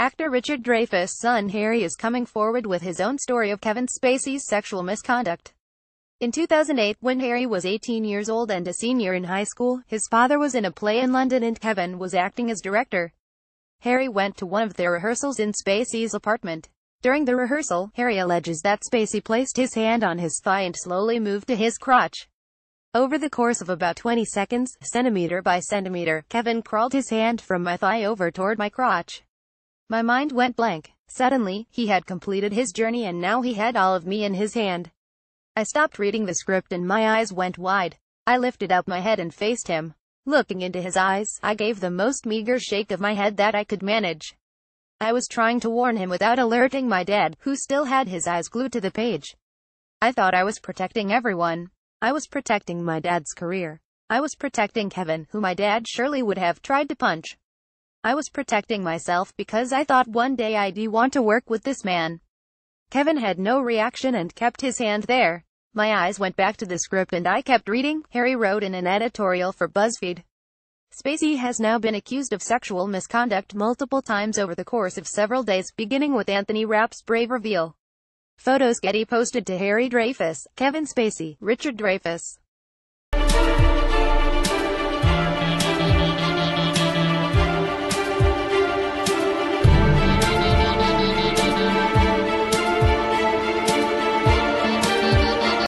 Actor Richard Dreyfuss' son Harry is coming forward with his own story of Kevin Spacey's sexual misconduct. In 2008, when Harry was 18 years old and a senior in high school, his father was in a play in London and Kevin was acting as director. Harry went to one of their rehearsals in Spacey's apartment. During the rehearsal, Harry alleges that Spacey placed his hand on his thigh and slowly moved to his crotch. Over the course of about 20 seconds, centimeter by centimeter, Kevin crawled his hand from my thigh over toward my crotch. My mind went blank. Suddenly, he had completed his journey and now he had all of me in his hand. I stopped reading the script and my eyes went wide. I lifted up my head and faced him. Looking into his eyes, I gave the most meager shake of my head that I could manage. I was trying to warn him without alerting my dad, who still had his eyes glued to the page. I thought I was protecting everyone. I was protecting my dad's career. I was protecting Kevin, who my dad surely would have tried to punch. I was protecting myself because I thought one day I'd want to work with this man. Kevin had no reaction and kept his hand there. My eyes went back to the script and I kept reading, Harry wrote in an editorial for BuzzFeed. Spacey has now been accused of sexual misconduct multiple times over the course of several days, beginning with Anthony Rapp's brave reveal. Photos Getty posted to Harry Dreyfuss, Kevin Spacey, Richard Dreyfuss.